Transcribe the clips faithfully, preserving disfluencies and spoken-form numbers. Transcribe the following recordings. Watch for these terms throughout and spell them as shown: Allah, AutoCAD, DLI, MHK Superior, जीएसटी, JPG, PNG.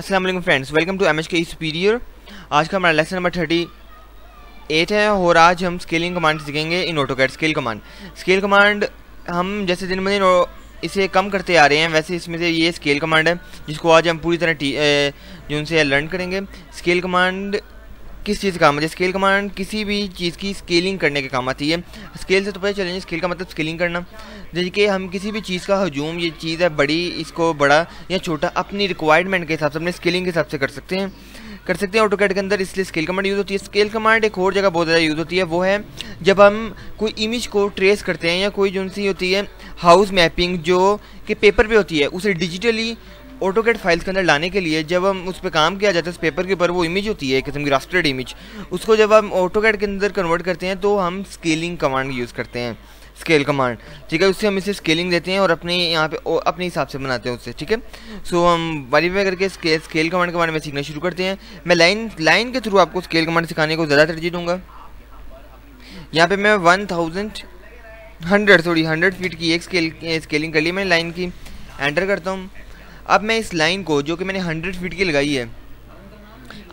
अस्सलाम वालेकुम friends, welcome to MHK superior. आज का हमारा लेसन नंबर अड़तीस है और आज हम स्केलिंग कमांड सीखेंगे in AutoCAD. Scale command scale command हम जैसे दिन ब दिन इसे कम करते आ रहे हैं, वैसे इसमें से ये स्केल कमांड है जिसको आज हम पूरी तरह जो उनसे लर्न करेंगे। स्केल कमांड किस चीज़ का काम है? स्केल कमांड किसी भी चीज़ की स्केलिंग करने के काम आती है। स्केल से तो पता चलेंगे, स्केल का मतलब स्केलिंग करना। जैसे कि हम किसी भी चीज़ का हजूम, ये चीज़ है बड़ी, इसको बड़ा या छोटा अपनी रिक्वायरमेंट के हिसाब से, अपने स्केलिंग के हिसाब से कर सकते हैं कर सकते हैं ऑटोकैड के अंदर, इसलिए स्केल कमांड यूज़ होती है। स्केल कमांड एक और जगह बहुत ज़्यादा यूज़ होती है, वो है जब हम कोई इमेज को ट्रेस करते हैं या कोई जो सी होती है हाउस मैपिंग जो कि पेपर पे होती है, उसे डिजिटली ऑटोकैड फाइल्स के अंदर लाने के लिए जब हम उस पर काम किया जाता है, उस पेपर के ऊपर वो इमेज होती है एक किस्म की रास्टर्ड इमेज, उसको जब हम ऑटोकैड के अंदर कन्वर्ट करते हैं तो हम स्केलिंग कमांड यूज़ करते हैं, स्केल कमांड। ठीक है, उससे हम इसे स्केलिंग देते हैं और अपने यहाँ पे अपने हिसाब से बनाते हैं उससे। ठीक है, सो हम वेरीफाई करके स्केल स्केल कमांड के बारे में सीखना शुरू करते हैं। मैं लाइन लाइन के थ्रू आपको स्केल कमांड सिखाने को ज़्यादा तरजीह दूँगा। यहाँ पे मैं one thousand hundred sorry hundred feet की एक स्केल स्केलिंग कर ली मैंने लाइन की। एंटर करता हूँ। अब मैं इस लाइन को जो कि मैंने हंड्रेड फीट की लगाई है,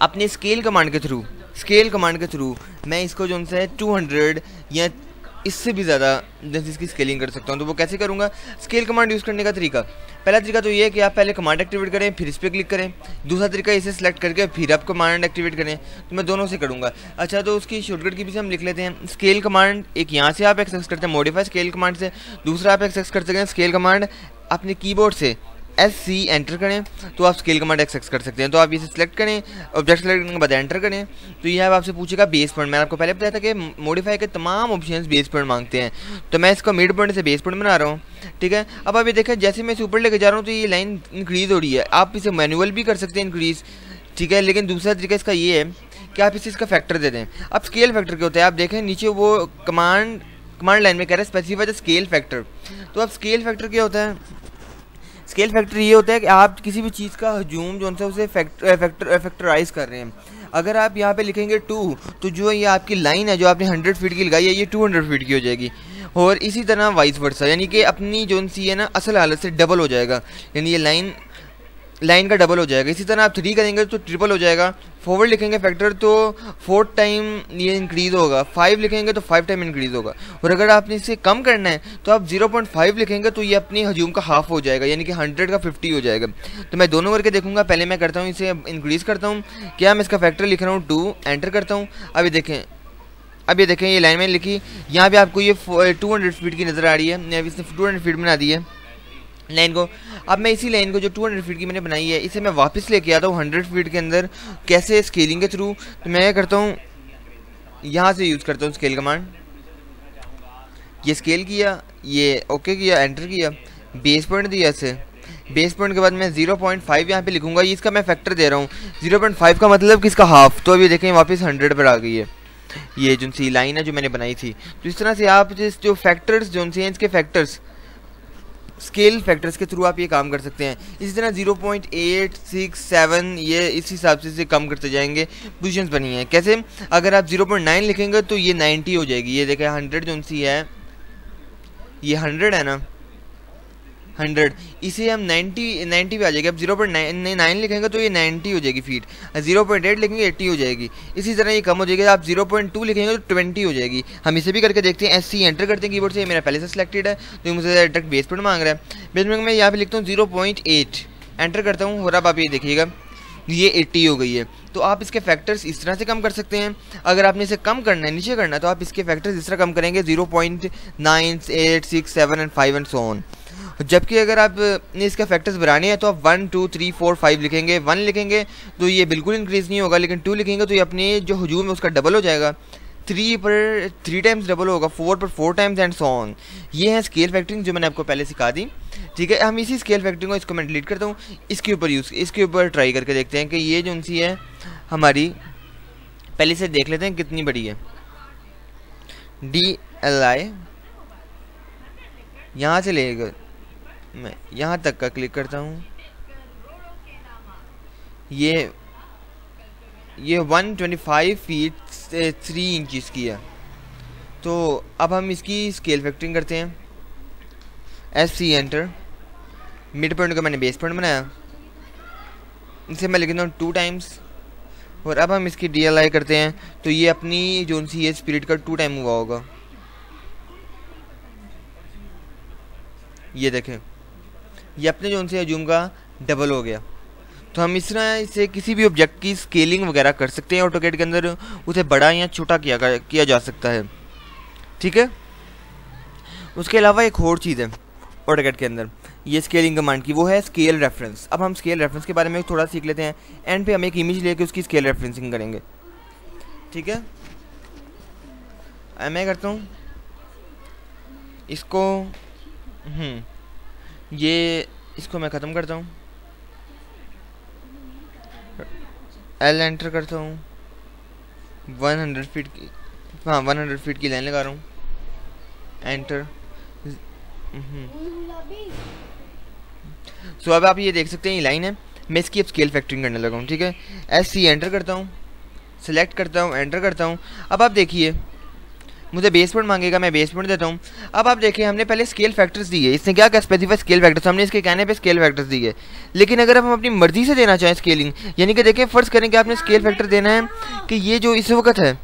अपने स्केल कमांड के थ्रू स्केल कमांड के थ्रू मैं इसको जो है टू हंड्रेड या इससे भी ज़्यादा जैसे इसकी स्केलिंग कर सकता हूँ। तो वो कैसे करूँगा? स्केल कमांड यूज़ करने का तरीका, पहला तरीका तो ये है कि आप पहले कमांड एक्टिवेट करें फिर इस पर क्लिक करें। दूसरा तरीका इसे सेलेक्ट करके फिर आप कमांड एक्टिवेट करें। तो मैं दोनों से करूँगा। अच्छा, तो उसकी शॉर्टकट की भी से हम लिख लेते हैं। स्केल कमांड एक यहाँ से आप एक्सेस करते हैं मॉडिफाई स्केल कमांड से, दूसरा आप एक्सेस कर सकते हैं स्केल कमांड अपने कीबोर्ड से एस सी एंटर करें तो आप स्केल कमांड एक्सेस कर सकते हैं। तो आप इसे सेलेक्ट करें, ऑब्जेक्ट सेलेक्ट करने के बाद एंटर करें। तो यह आपसे पूछेगा बेस पॉइंट। मैंने आपको पहले बताया था कि मॉडिफाई के तमाम ऑप्शंस बेस पॉइंट मांगते हैं, तो मैं इसको मिड पॉइंट से बेस पॉइंट बना रहा हूँ। ठीक है, अब आप ये देखें जैसे मैं इसे ऊपर लेके जा रहा हूँ तो ये लाइन इंक्रीज़ हो रही है। आप इसे मैनुअल भी कर सकते हैं इंक्रीज़, ठीक है, लेकिन दूसरा तरीका इसका ये है कि आप इसे इसका फैक्टर दे दें। अब स्केल फैक्टर क्या होता है? आप देखें नीचे वो कमांड कमांड लाइन में कह रहे हैं स्पेसिफाई द स्केल फैक्टर। तो अब स्केल फैक्टर क्या होता है? स्केल फैक्टर ये होता है कि आप किसी भी चीज़ का हजूम जो है उसे फैक्टर फैक्टर फैक्टराइज कर रहे हैं। अगर आप यहाँ पे लिखेंगे टू, तो जो ये आपकी लाइन है जो आपने हंड्रेड फीट की लगाई है ये टू हंड्रेड फीट की हो जाएगी, और इसी तरह वाइस वर्सा, यानी कि अपनी जो सी है ना असल हालत से डबल हो जाएगा, यानी ये लाइन लाइन का डबल हो जाएगा। इसी तरह आप थ्री करेंगे तो ट्रिपल हो जाएगा। फॉरवर्ड लिखेंगे फैक्टर तो फोर्थ टाइम ये इंक्रीज़ होगा, फाइव लिखेंगे तो फाइव टाइम इंक्रीज़ होगा, और अगर आपने इसे कम करना है तो आप ज़ीरो पॉइंट फाइव लिखेंगे तो ये अपनी हजूम का हाफ हो जाएगा, यानी कि हंड्रेड का फिफ्टी हो जाएगा। तो मैं दोनों करके देखूंगा। पहले मैं करता हूँ इसे इंक्रीज़ करता हूँ, क्या मैं इसका फैक्टर लिख रहा हूँ टू, एंटर करता हूँ। अभी देखें अभी देखें ये लाइन मैंने लिखी, यहाँ पर आपको ये टू हंड्रेड फीट की नज़र आ रही है, अभी इसने टू हंड्रेड फीट बना दी है लाइन को। अब मैं इसी लाइन को जो टू हंड्रेड फीट की मैंने बनाई है, इसे मैं वापस लेके आता हूँ हंड्रेड फीट के अंदर। कैसे? स्केलिंग के थ्रू। तो मैं करता हूँ यहाँ से यूज़ करता हूँ स्केल कमांड। ये स्केल किया, ये ओके किया, एंटर किया, बेस पॉइंट दिया इसे। बेस पॉइंट के बाद मैं ज़ीरो पॉइंट फाइव यहाँ पे लिखूँगा, इसका मैं फैक्टर दे रहा हूँ। ज़ीरो पॉइंट फाइव का मतलब किसका हाफ। तो अभी देखें वापस हंड्रेड पर आ गई है ये जो सी लाइन है जो मैंने बनाई थी। तो इस तरह से आप जिस जो फैक्टर्स जो उनसे हैं इसके फैक्टर्स स्केल फैक्टर्स के थ्रू आप ये काम कर सकते हैं। इसी तरह zero point eight six seven ये इस हिसाब से इसे कम करते जाएंगे। पोजीशंस बनी हैं कैसे? अगर आप ज़ीरो पॉइंट नाइन लिखेंगे तो ये नाइन्टी हो जाएगी। ये देखें हंड्रेड जो सी है ये हंड्रेड है ना, हंड्रेड, इसे हम नाइन्टी नाइन्टी पे आ जाएगी। अब ज़ीरो पॉइंट नाइन नाइन लिखेंगे तो ये नाइन्टी हो जाएगी फीट, ज़ीरो पॉइंट एट लिखेंगे अस्सी हो जाएगी। इसी तरह ये कम हो जाएगी। आप ज़ीरो पॉइंट टू लिखेंगे तो बीस हो जाएगी। हम इसे भी करके देखते हैं। एस सी एंटर करते हैं कीबोर्ड से, ये मेरा पहले से सिलेक्टेड है तो मुझे डायरेक्ट बेस पॉइंट मांग रहा है। बेस पॉइंट मैं यहाँ पे लिखता हूँ ज़ीरो पॉइंट एट, एंटर करता हूँ, और अब आप ये देखिएगा ये अस्सी हो गई है। तो आप इसके फैक्टर्स इस तरह से कम कर सकते हैं। अगर आपने इसे कम करना है, नीचे करना है, तो आप इसके फैक्टर्स इस तरह कम करेंगे zero point nine eight six seven and five and so on. जबकि अगर आपने इसका फैक्टर्स बनाने हैं तो आप one two three four five लिखेंगे। वन लिखेंगे तो ये बिल्कुल इंक्रीज़ नहीं होगा, लेकिन टू लिखेंगे तो ये अपने जो हजूम है उसका डबल हो जाएगा। थ्री पर थ्री टाइम्स डबल होगा, फोर पर four times and so on. ये है स्केल फैक्टरिंग जो मैंने आपको पहले सिखा दी। ठीक है, हम इसी स्केल फैक्टरिंग को, इसको मैं डिलीट करता हूँ, इसके ऊपर यूज़ इसके ऊपर ट्राई करके देखते हैं कि ये जो सी है हमारी, पहले से देख लेते हैं कितनी बड़ी है। डी एल आई यहाँ से लेगा, मैं यहाँ तक का क्लिक करता हूँ, ये ये one twenty five feet three inches की है। तो अब हम इसकी स्केल फैक्टरिंग करते हैं। S C enter, mid point का मैंने बेस पॉइंट बनाया, इसे मैं लिख देता हूँ टू टाइम्स। और अब हम इसकी डी एल आई करते हैं तो ये अपनी जो सी ये स्पिरिट का टू टाइम हुआ होगा, ये देखें ये अपने जो उनसे हजूम का डबल हो गया। तो हम इस तरह इसे किसी भी ऑब्जेक्ट की स्केलिंग वगैरह कर सकते हैं ऑटोकैड के अंदर, उसे बड़ा या छोटा किया किया जा सकता है, ठीक है। उसके अलावा एक और चीज़ है ऑटोकैड के अंदर ये स्केलिंग कमांड की, वो है स्केल रेफरेंस। अब हम स्केल रेफरेंस के बारे में थोड़ा सीख लेते हैं, एंड पे हम एक इमेज लेके उसकी स्केल रेफरेंसिंग करेंगे, ठीक है। मैं करता हूँ इसको, हम्म ये इसको मैं ख़त्म करता हूँ, एल एंटर करता हूँ, वन हंड्रेड फीट की, हाँ वन हंड्रेड फीट की लाइन लगा रहा हूँ, एंटर। सो so, अब आप ये देख सकते हैं ये लाइन है, मैं इसकी अब स्केल फैक्टरिंग करने लगा हूँ, ठीक है। एस सी एंटर करता हूँ, सेलेक्ट करता हूँ, एंटर करता हूँ। अब आप देखिए मुझे बेस पॉइंट मांगेगा, मैं बेस पॉइंट देता हूँ। अब आप देखिए हमने पहले स्केल फैक्टर्स दिए, इसने क्या क्या स्पेसिफाई स्केल फैक्टर्स, हमने इसके कहने पे स्केल फैक्टर्स दिए। लेकिन अगर हम अपनी मर्जी से देना चाहें स्केलिंग, यानी कि देखिए फर्ज करें कि आपने स्केल फैक्टर देना है कि ये जो इस वक्त है,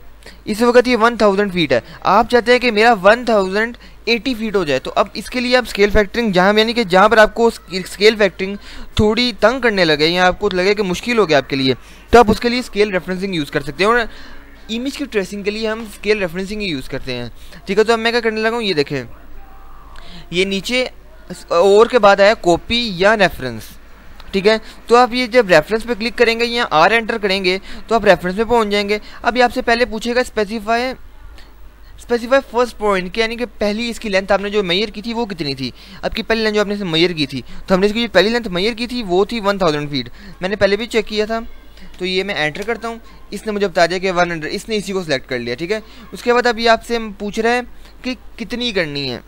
इस वक्त ये वन थाउजेंड फीट है, आप चाहते हैं कि मेरा वन थाउजेंड एटी फीट हो जाए। तो अब इसके लिए आप स्केल फैक्टरिंग जहाँ यानी कि जहाँ पर आपको स्केल फैक्टरिंग थोड़ी तंग करने लगे या आपको लगे कि मुश्किल हो गया आपके लिए, तो आप उसके लिए स्केल रेफरेंसिंग यूज़ कर सकते हैं। और इमेज की ट्रेसिंग के लिए हम स्केल रेफरेंसिंग ही यूज़ करते हैं, ठीक है। तो अब मैं क्या करने लगा हूँ, ये देखें ये नीचे और के बाद आया कॉपी या रेफरेंस, ठीक है। तो आप ये जब रेफरेंस पे क्लिक करेंगे या आर एंटर करेंगे तो आप रेफरेंस पे पहुंच जाएंगे। अब ये आपसे पहले पूछेगा स्पेसिफाई स्पेसिफाई फर्स्ट पॉइंट के, यानी कि पहली इसकी लेंथ आपने जो मेयर की थी वो कितनी थी, आपकी पहली लेंथ जो आपने मेयर की थी। तो हमने इसकी जो पहली लेंथ मेयर की थी वो थी वन थाउजेंड फीट, मैंने पहले भी चेक किया था। तो ये मैं एंटर करता हूँ, इसने मुझे बता दिया कि वन हंड्रेड, इसने इसी को सिलेक्ट कर लिया, ठीक है। उसके बाद अब ये आपसे पूछ रहा है कि कितनी करनी है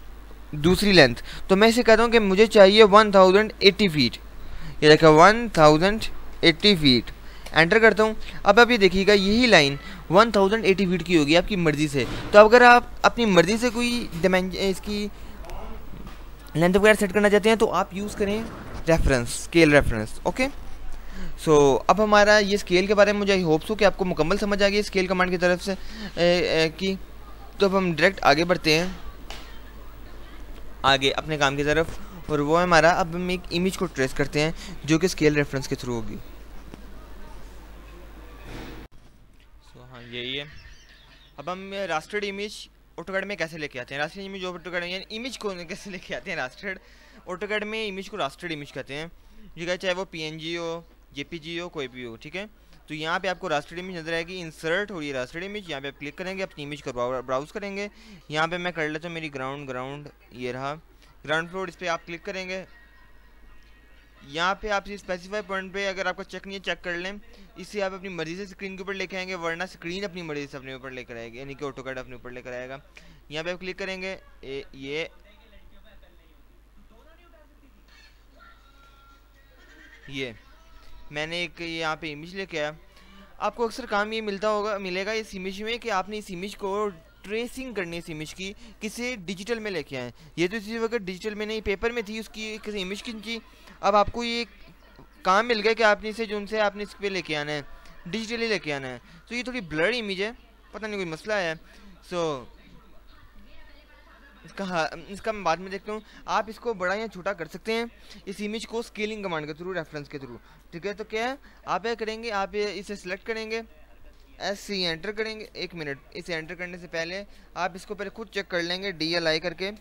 दूसरी लेंथ, तो मैं इसे कहता हूँ कि मुझे चाहिए वन थाउजेंड एटी फीट, ये देखा one thousand eighty feet, enter करता हूँ। अब आप ये देखिएगा यही line one thousand eighty feet की होगी आपकी मर्ज़ी से। तो अगर आप अपनी मर्ज़ी से कोई डिमेंशन इसकी लेंथ वगैरह सेट करना चाहते हैं तो आप यूज़ करें reference, scale reference, okay. So so, अब हमारा ये स्केल के बारे में मुझे होप्स हो कि आपको मुकम्मल समझ आ गई स्केल कमांड की तरफ से ए, ए, की। तो अब हम डायरेक्ट आगे बढ़ते हैं आगे अपने काम की तरफ, और वो हमारा अब हम एक इमेज को ट्रेस करते हैं जो कि स्केल रेफरेंस के थ्रू होगी। सो so, हाँ यही है। अब हम रास्टर्ड इमेज ऑटोकैड में कैसे लेके आते हैं, रास्टर्ड इमेज ऑटोकैड में इमेज को कैसे लेके आते हैं, रास्टर्ड ऑटोकैड में इमेज को रास्टर्ड इमेज कहते हैं, ठीक, चाहे वो पीएनजी हो, जेपीजी हो, कोई भी हो, ठीक है। तो यहाँ पे आपको रास्टर्ड इमेज नजर आएगी, इंसर्ट हो रही है रास्टर्ड इमेज, यहाँ पे आप क्लिक करेंगे, अपनी इमेज को ब्राउज करेंगे। यहाँ पे मैं कर लेता हूँ मेरी ग्राउंड ग्राउंड ये रहा ग्राउंड फ्लोर, इस पर आप क्लिक करेंगे। यहाँ पे आप स्पेसिफाई पॉइंट पे अगर आपको चेक नहीं है चेक कर लें, इससे आप अपनी मर्जी से स्क्रीन के ऊपर लेके आएंगे, वरना स्क्रीन अपनी मर्जी से अपने ऊपर लेकर आएगी, यानी कि ऑटोकैड अपने ऊपर लेकर आएगा। यहाँ पे आप क्लिक करेंगे ये ये मैंने एक यहाँ पे इमेज लेके आया। आपको अक्सर काम ये मिलता होगा मिलेगा इस इमेज में कि आपने इस इमेज को ट्रेसिंग करनी है, इस इमेज की किसी डिजिटल में लेके आएँ। ये तो इसी वक्त डिजिटल में नहीं पेपर में थी, उसकी किसी इमेज की थी। अब आपको ये काम मिल गया कि आपने इसे जो उनसे आपने इस पर लेके आना है, डिजिटली लेके आना है। तो ये थोड़ी ब्लर इमेज है, पता नहीं कोई मसला है। सो इसका इसका मैं बाद में देखता हूँ। आप इसको बड़ा या छोटा कर सकते हैं इस इमेज को स्केलिंग कमांड के थ्रू, रेफरेंस के थ्रू, ठीक है। तो क्या है आप ये करेंगे, आप इसे सेलेक्ट करेंगे, एस सी एंटर करेंगे। एक मिनट, इसे एंटर करने से पहले आप इसको पहले खुद चेक कर लेंगे डी एल आई करके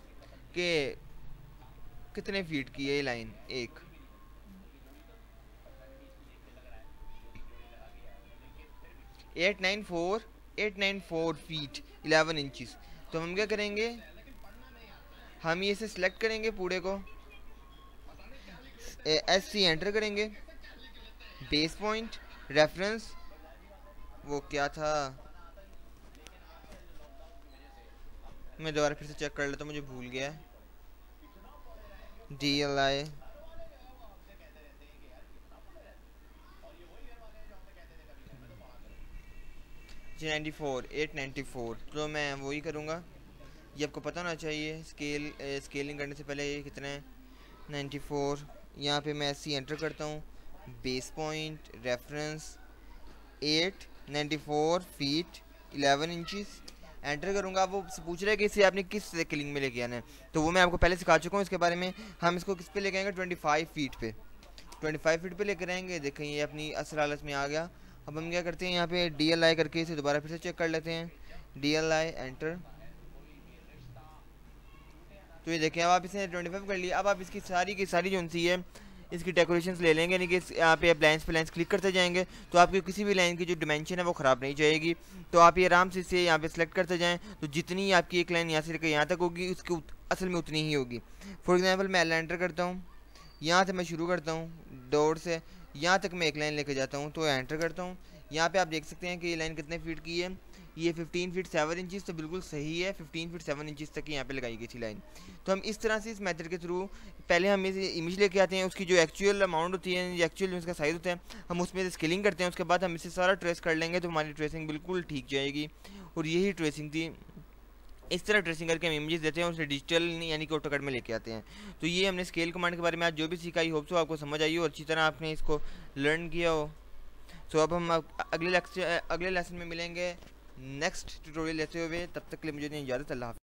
कि कितने फीट की है ये लाइन। एक eight nine four eight nine four feet eleven inches. तो हम क्या करेंगे, हम ये से सिलेक्ट करेंगे पूरे को, एस सी एंटर करेंगे, बेस पॉइंट रेफरेंस वो क्या था मैं दोबारा फिर से चेक कर लेता हूँ, मुझे भूल गया। D L I ninety four eight ninety four, तो मैं वही करूँगा। ये आपको पता होना चाहिए स्केल ए, स्केलिंग करने से पहले ये कितना है नाइन्टी फोर। यहाँ पे मैं एस सी एंटर करता हूँ, base point, reference eight ninety-four feet eleven inches enter करूंगा। वो पूछ रहे हैं कि इसे आपने किस स्केलिंग में लेके आना है, तो वो मैं आपको पहले सिखा चुका हूँ इसके बारे में। हम इसको किस पे लेके आएंगे, पच्चीस फीट पे, पच्चीस फीट पे लेकर आएंगे। देखें ये अपनी असल हालत में आ गया। अब हम क्या करते हैं, यहाँ पे डी एल आई करके इसे दोबारा फिर से चेक कर लेते हैं। डी एल आई एंटर, तो ये देखें अब आप इसे पच्चीस कर लिए। अब आप इसकी सारी की सारी जो सी है इसकी डेकोरेशंस ले लेंगे, यानी कि यहाँ पे आप लाइन्स पे लाइन्स क्लिक करते जाएंगे तो आपकी किसी भी लाइन की जो डिमेंशन है वो ख़राब नहीं जाएगी। तो आप ये आराम से इसे यहाँ पे सिलेक्ट करते जाएं, तो जितनी आपकी एक लाइन यहाँ से लेकर यहाँ तक होगी उसकी असल में उतनी ही होगी। फॉर एग्जांपल मैं एल एंटर करता हूँ, यहाँ से मैं शुरू करता हूँ डोर से, यहाँ तक मैं एक लाइन लेके जाता हूँ। तो एंटर करता हूँ, यहाँ पर आप देख सकते हैं कि ये लाइन कितने फीट की है, ये पंद्रह फीट सात इंचेस, तो बिल्कुल सही है, पंद्रह फीट सात इंचेस तक यहाँ पे लगाई गई थी लाइन। तो हम इस तरह से इस मेथड के थ्रू पहले हम इस इमेज लेके आते हैं, उसकी जो एक्चुअल अमाउंट होती है, एक्चुअल जो इसका साइज़ होता है, हम उसमें स्केलिंग करते हैं, उसके बाद हम इसे सारा ट्रेस कर लेंगे तो हमारी ट्रेसिंग बिल्कुल ठीक जाएगी। और यही ट्रेसिंग थी, इस तरह ट्रेसिंग करके हम इमेजेस देते हैं, उसे डिजिटल यानी कि ऑटोकैड में लेके आते हैं। तो ये हमने स्केल कमांड के बारे में आज जो भी सीखा, होप सो आपको समझ आई हो और अच्छी तरह आपने इसको लर्न किया हो। तो अब हम अगले अगले लेसन में मिलेंगे नेक्स्ट ट्यूटोरियल लेते हुए, तब तक के लिए मुझे इजाज़त, अल्लाह हाफ़िज़।